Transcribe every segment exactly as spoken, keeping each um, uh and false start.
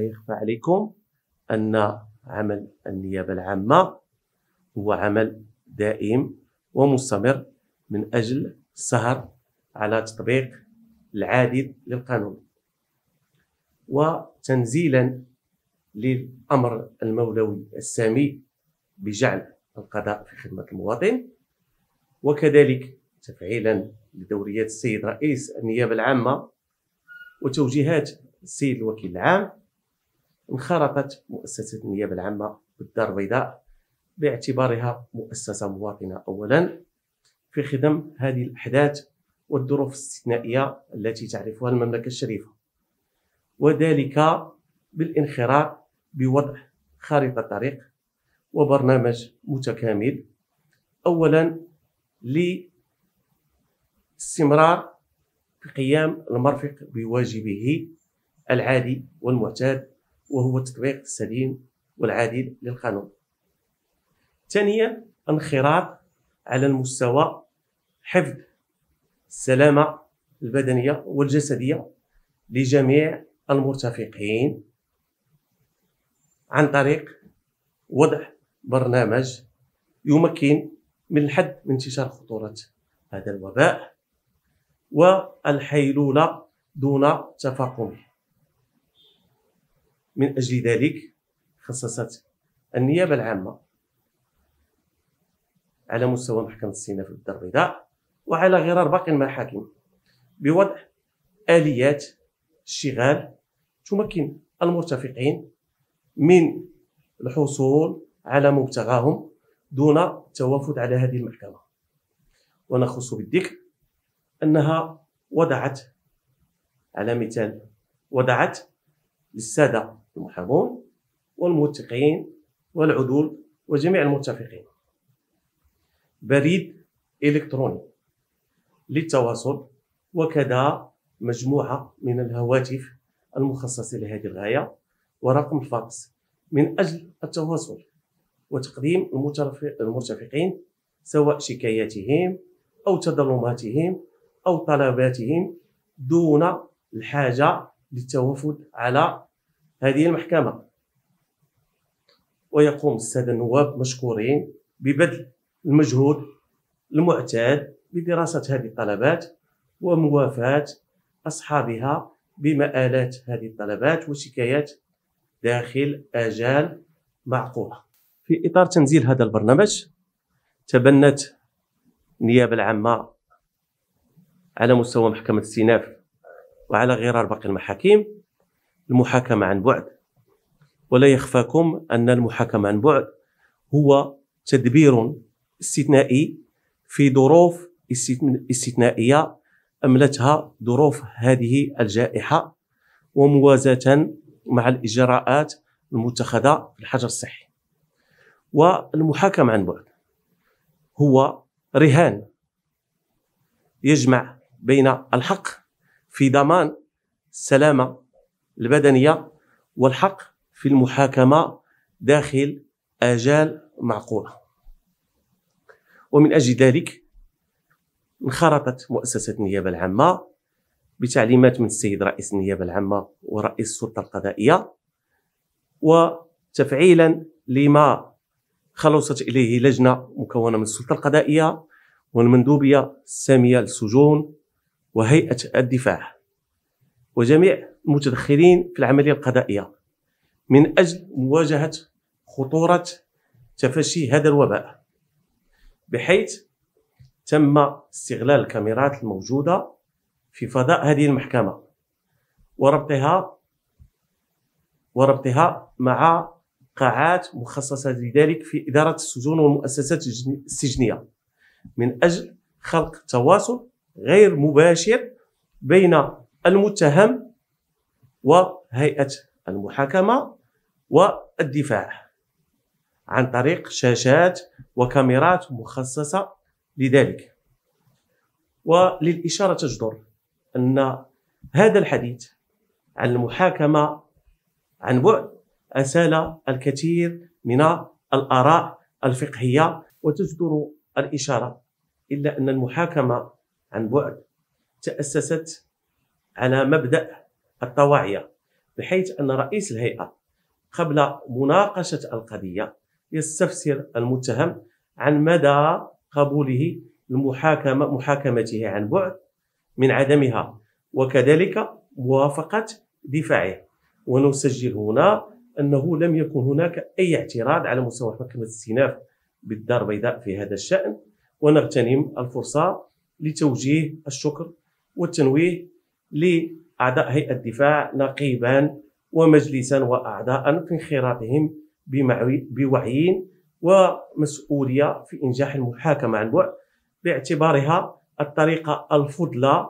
لا يخفى عليكم أن عمل النيابة العامة هو عمل دائم ومستمر من أجل السهر على تطبيق العادل للقانون. وتنزيلا للأمر المولوي السامي بجعل القضاء في خدمة المواطن، وكذلك تفعيلا لدوريات السيد رئيس النيابة العامة وتوجيهات السيد الوكيل العام، انخرطت مؤسسة النيابة العامة بالدار البيضاء باعتبارها مؤسسة مواطنة أولا في خدم هذه الأحداث والظروف الاستثنائية التي تعرفها المملكة الشريفة، وذلك بالانخراط بوضع خارطة طريق وبرنامج متكامل أولا لاستمرار في قيام المرفق بواجبه العادي والمعتاد وهو التطبيق السليم والعادل للقانون. ثانيا انخراط على المستوى حفظ السلامة البدنية والجسدية لجميع المرتفقين عن طريق وضع برنامج يمكن من الحد من انتشار خطورة هذا الوباء والحيلولة دون تفاقمه. من أجل ذلك خصصت النيابة العامة على مستوى محكمة السيناء في الدار البيضاء وعلى غرار باقي المحاكم بوضع آليات اشتغال تمكن المرتفقين من الحصول على مبتغاهم دون التوافد على هذه المحكمة. ونخص بالذكر أنها وضعت على مثال وضعت للسادة المحامون والموثقين والعدول وجميع المرتفقين بريد إلكتروني للتواصل وكذا مجموعة من الهواتف المخصصة لهذه الغاية ورقم الفاكس من أجل التواصل وتقديم المرتفقين سواء شكاياتهم أو تظلماتهم أو طلباتهم دون الحاجة للتوافد على هذه المحكمة. ويقوم السادة النواب مشكورين ببذل المجهود المعتاد بدراسة هذه الطلبات وموافاة أصحابها بمآلات هذه الطلبات وشكايات داخل آجال معقولة. في إطار تنزيل هذا البرنامج تبنت النيابة العامة على مستوى محكمة السيناف وعلى غرار باقي المحاكم المحاكمة عن بعد. ولا يخفاكم أن المحاكمة عن بعد هو تدبير استثنائي في ظروف استثنائية أملتها ظروف هذه الجائحة وموازاة مع الإجراءات المتخذة في الحجر الصحي. والمحاكمة عن بعد هو رهان يجمع بين الحق في ضمان السلامة البدنية والحق في المحاكمة داخل آجال معقولة. ومن أجل ذلك انخرطت مؤسسة النيابة العامة بتعليمات من السيد رئيس النيابة العامة ورئيس السلطة القضائية وتفعيلا لما خلصت إليه لجنة مكونة من السلطة القضائية والمندوبية السامية للسجون وهيئة الدفاع وجميع المتدخلين في العملية القضائية من أجل مواجهة خطورة تفشي هذا الوباء، بحيث تم استغلال الكاميرات الموجودة في فضاء هذه المحكمة وربطها وربطها مع قاعات مخصصة لذلك في إدارة السجون والمؤسسات السجنية من أجل خلق تواصل غير مباشر بين المتهم وهيئة المحاكمة والدفاع عن طريق شاشات وكاميرات مخصصة لذلك. وللإشارة تجدر أن هذا الحديث عن المحاكمة عن بعد أسال الكثير من الآراء الفقهية وتجدر الإشارة إلا أن المحاكمة عن بعد تأسست على مبدأ الطواعية بحيث أن رئيس الهيئة قبل مناقشة القضية يستفسر المتهم عن مدى قبوله المحاكمة محاكمته عن بعد من عدمها، وكذلك موافقة دفاعه. ونسجل هنا أنه لم يكن هناك أي اعتراض على مستوى محكمة الاستئناف بالدار البيضاء في هذا الشأن. ونغتنم الفرصة لتوجيه الشكر والتنويه لأعضاء هيئة الدفاع نقيبا ومجلسا وأعضاء في انخراطهم بوعي ومسؤولية في إنجاح المحاكمة عن بعد، باعتبارها الطريقة الفضلى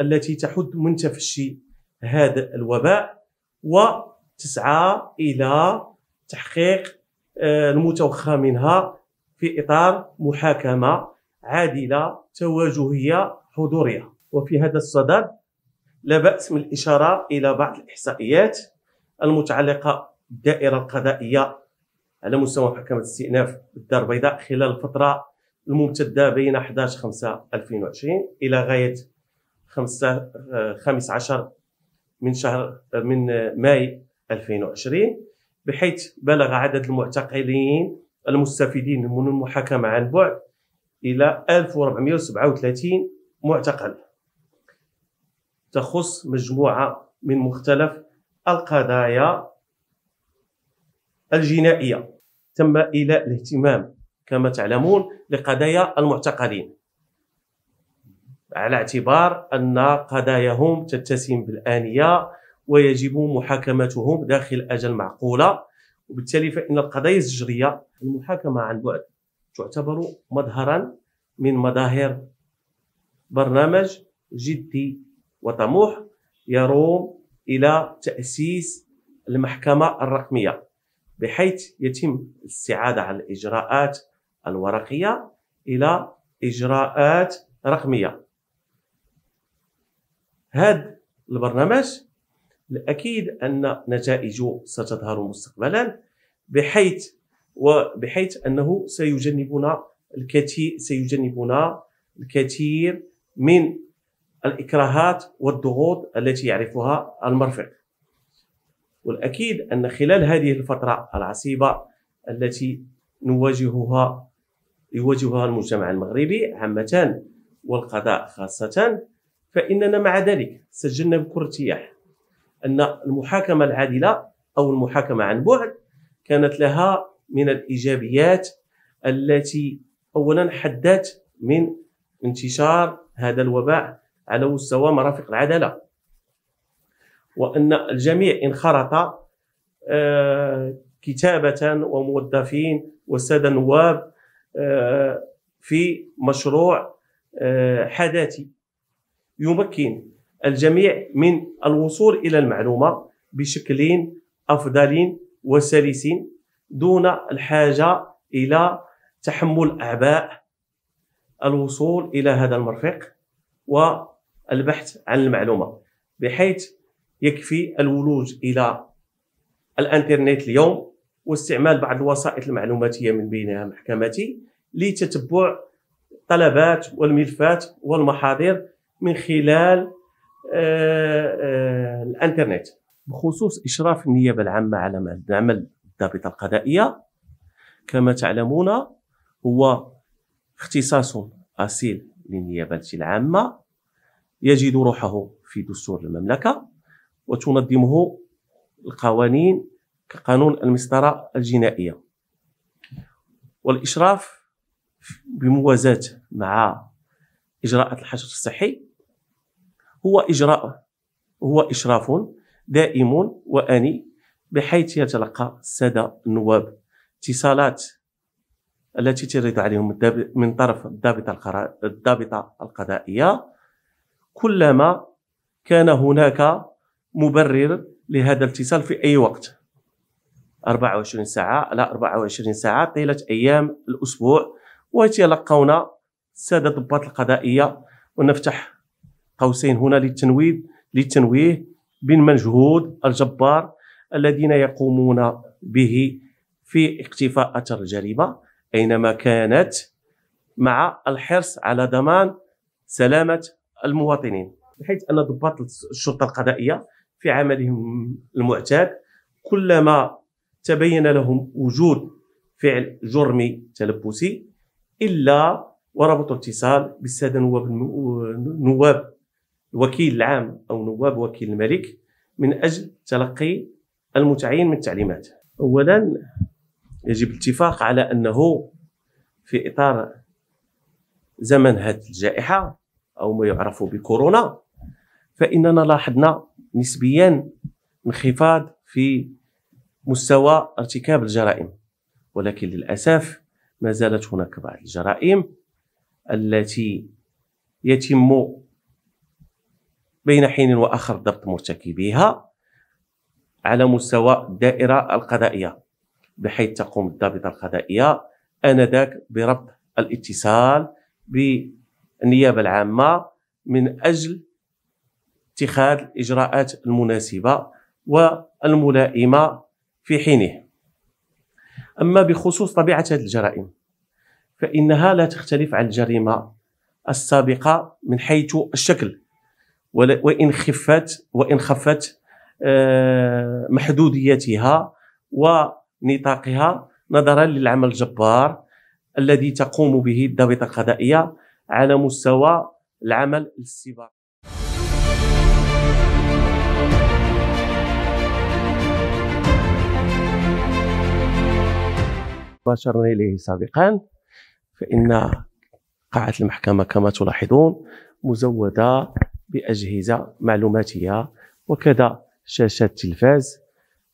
التي تحد من تفشي هذا الوباء وتسعى إلى تحقيق المتوخى منها في إطار محاكمة عادلة تواجهية حضورية. وفي هذا الصدد لا بأس من الإشارة إلى بعض الإحصائيات المتعلقة بالدائرة القضائية على مستوى محكمة الاستئناف بالدار البيضاء خلال الفترة الممتدة بين أحد عشر خمسة ألفين وعشرين إلى غاية خمسة عشر من شهر من ماي ألفين وعشرين، بحيث بلغ عدد المعتقلين المستفيدين من المحاكمة عن بعد إلى ألف وأربعمئة وسبعة وثلاثين معتقل، تخص مجموعة من مختلف القضايا الجنائية. تم إيلاء الاهتمام كما تعلمون لقضايا المعتقلين على اعتبار أن قضاياهم تتسم بالآنية ويجب محاكمتهم داخل أجل معقولة، وبالتالي فإن القضايا الزجرية المحاكمة عن بعد تعتبر مظهرا من مظاهر برنامج جدي وطموح يروم إلى تأسيس المحكمة الرقمية، بحيث يتم الاستعادة على الإجراءات الورقية إلى إجراءات رقمية. هذا البرنامج الأكيد أن نتائجه ستظهر مستقبلا، بحيث وبحيث أنه سيجنبنا الكثير سيجنبنا الكثير من الإكراهات والضغوط التي يعرفها المرفق. والأكيد أن خلال هذه الفترة العصيبة التي نواجهها يواجهها المجتمع المغربي عامة والقضاء خاصة، فإننا مع ذلك سجلنا بكل ارتياح أن المحاكمة العادلة أو المحاكمة عن بعد كانت لها من الإيجابيات التي أولا حدت من انتشار هذا الوباء على مستوى مرافق العدالة، وأن الجميع انخرط كتابة وموظفين والسادة النواب في مشروع حداثي يمكن الجميع من الوصول إلى المعلومة بشكل أفضل وسلس دون الحاجة إلى تحمل أعباء الوصول إلى هذا المرفق والبحث عن المعلومة، بحيث يكفي الولوج إلى الإنترنت اليوم واستعمال بعض الوسائط المعلوماتية من بينها محكمتي لتتبع الطلبات والملفات والمحاضر من خلال الإنترنت. بخصوص إشراف النيابة العامة على عمل الضابطة القضائية، كما تعلمون هو اختصاص أصيل للنيابة العامة يجد روحه في دستور المملكة، وتنظمه القوانين كقانون المسطرة الجنائية. والإشراف بموازاة مع إجراءات الحشد الصحي هو إجراء هو إشراف دائم وآني، بحيث يتلقى السادة النواب اتصالات التي ترد عليهم من طرف الضابطة القضائية كلما كان هناك مبرر لهذا الاتصال في أي وقت، أربعة وعشرين ساعة على أربعة وعشرين ساعة طيلة أيام الأسبوع، ويتلقون السادة الضباط القضائية. ونفتح قوسين هنا للتنويه للتنويه بالمجهود الجبار الذين يقومون به في اختفاء أثر الجريمة أينما كانت، مع الحرص على ضمان سلامة المواطنين، بحيث أن ضباط الشرطة القضائية في عملهم المعتاد، كلما تبين لهم وجود فعل جرمي تلبسي إلا وربطوا اتصال بالسادة نواب نواب الوكيل العام أو نواب وكيل الملك من أجل تلقي المتعين من التعليمات. أولا يجب الاتفاق على أنه في إطار زمن هذه الجائحة أو ما يعرف بكورونا، فإننا لاحظنا نسبيا انخفاض في مستوى ارتكاب الجرائم، ولكن للأسف ما زالت هناك بعض الجرائم التي يتم بين حين وآخر ضبط مرتكبيها على مستوى الدائرة القضائية، بحيث تقوم الضابطة القضائية آنذاك بربط الاتصال بالنيابة العامة من أجل اتخاذ الإجراءات المناسبة والملائمة في حينه. أما بخصوص طبيعة هذه الجرائم فإنها لا تختلف عن الجريمة السابقة من حيث الشكل، وإن خفت وإن خفت محدوديتها ونطاقها نظرا للعمل الجبار الذي تقوم به الضابطة القضائية على مستوى العمل الاستباقي. باشرنا إليه سابقا، فإن قاعة المحكمة كما تلاحظون مزودة بأجهزة معلوماتية وكذا شاشات تلفاز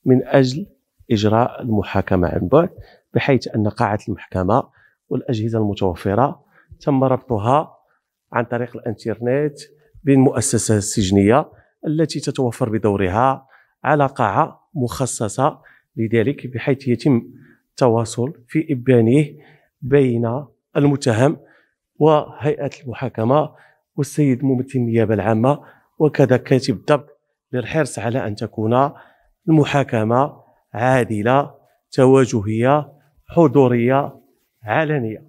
من أجل إجراء المحاكمة عن بعد، بحيث أن قاعة المحكمة والأجهزة المتوفرة تم ربطها عن طريق الانترنت بالمؤسسة السجنية التي تتوفر بدورها على قاعة مخصصة لذلك، بحيث يتم التواصل في إبانه بين المتهم وهيئة المحاكمة والسيد ممثل النيابة العامة وكذا كاتب الضبط، للحرص على أن تكون المحاكمة عادلة، تواجهية، حضورية، علنية.